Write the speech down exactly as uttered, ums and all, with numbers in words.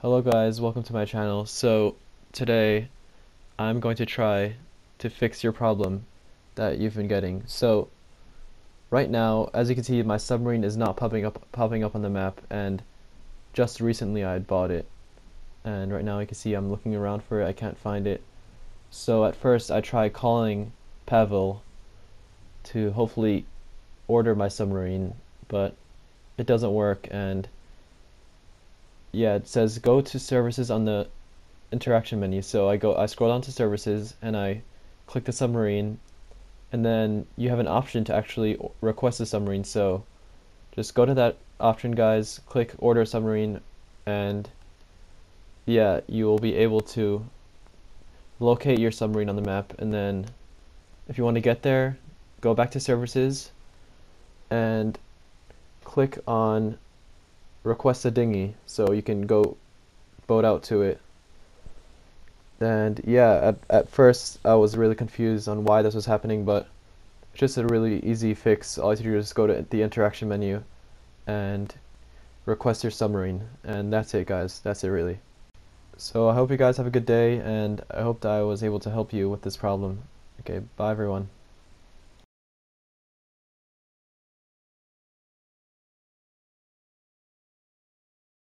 Hello guys, welcome to my channel. So today I'm going to try to fix your problem that you've been getting. So right now, as you can see, my submarine is not popping up popping up on the map, and just recently I had bought it, and right now you can see I'm looking around for it. I can't find it. So at first I tried calling Pavel to hopefully order my submarine, but it doesn't work. And yeah, it says go to services on the interaction menu. So I go, I scroll down to services and I click the submarine, and then you have an option to actually request a submarine. So just go to that option, guys, click order submarine, and yeah, you will be able to locate your submarine on the map. And then if you want to get there, go back to services and click on request a dinghy, so you can go boat out to it. And yeah, at, at first I was really confused on why this was happening, but it's just a really easy fix. All you have to do is go to the interaction menu and request your submarine, and that's it, guys. That's it, really. So I hope you guys have a good day, and I hope that I was able to help you with this problem. Okay, bye everyone.